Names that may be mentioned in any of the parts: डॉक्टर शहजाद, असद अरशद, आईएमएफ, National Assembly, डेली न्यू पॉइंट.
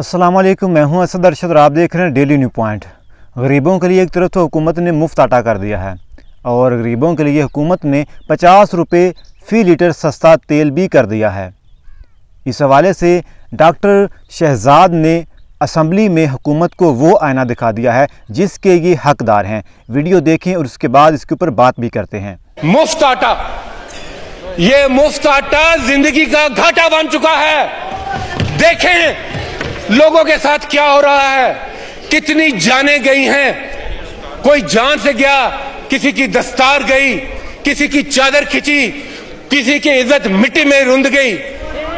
अस्सलाम वालेकुम, मैं हूं असद अरशद और आप देख रहे हैं डेली न्यू पॉइंट। गरीबों के लिए एक तरफ तो हुकूमत ने मुफ्त आटा कर दिया है और गरीबों के लिए हुकूमत ने 50 रुपये फ़ी लीटर सस्ता तेल भी कर दिया है। इस हवाले से डॉक्टर शहजाद ने असम्बली में हुकूमत को वो आईना दिखा दिया है जिसके ये हकदार हैं। वीडियो देखें और उसके बाद इसके ऊपर बात भी करते हैं। मुफ्त आटा, ये मुफ्त आटा जिंदगी का घाटा बन चुका है। देखें लोगों के साथ क्या हो रहा है, कितनी जानें गई हैं, कोई जान से गया, किसी की दस्तार गई, किसी की चादर खिंची, किसी की इज्जत मिट्टी में रुंध गई।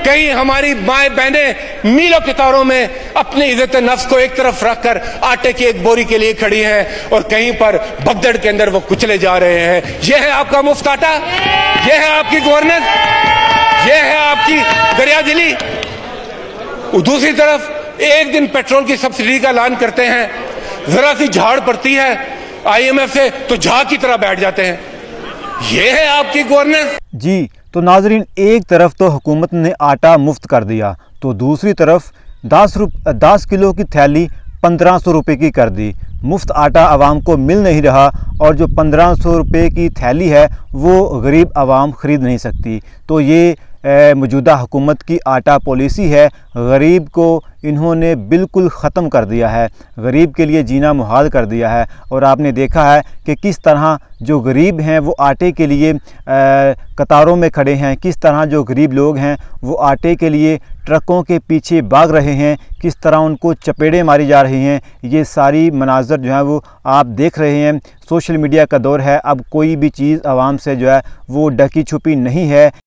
कहीं हमारी माए बहनें मीलों कितारों में अपनी इज्जत नफ्स को एक तरफ रखकर आटे की एक बोरी के लिए खड़ी हैं और कहीं पर भगदड़ के अंदर वो कुचले जा रहे हैं। यह है आपका मुफ्त आटा, यह है आपकी गवर्नेंस, यह है आपकी दरियादिली। दूसरी तरफ एक दिन पेट्रोल की सब्सिडी का ऐलान करते हैं, जरा सी झाड़ पड़ती है आईएमएफ से तो झाड़ की तरह बैठ जाते हैं। ये है आपकी गवर्नेंस। जी तो नाजरीन, एक तरफ तो हुकूमत ने आटा मुफ्त कर दिया तो दूसरी तरफ 10 किलो की थैली 1500 रुपये की कर दी। मुफ्त आटा आवाम को मिल नहीं रहा और जो 1500 रुपये की थैली है वो गरीब आवाम ख़रीद नहीं सकती। तो ये मौजूदा हुकूमत की आटा पॉलिसी है, गरीब को इन्होंने बिल्कुल ख़त्म कर दिया है, गरीब के लिए जीना मुहाल कर दिया है। और आपने देखा है कि किस तरह जो गरीब हैं वो आटे के लिए कतारों में खड़े हैं, किस तरह जो गरीब लोग हैं वो आटे के लिए ट्रकों के पीछे भाग रहे हैं, किस तरह उनको चपेड़े मारी जा रही हैं। ये सारी मनाज़र जो हैं वो आप देख रहे हैं। सोशल मीडिया का दौर है, अब कोई भी चीज़ आवाम से जो है वो ढकी छुपी नहीं है।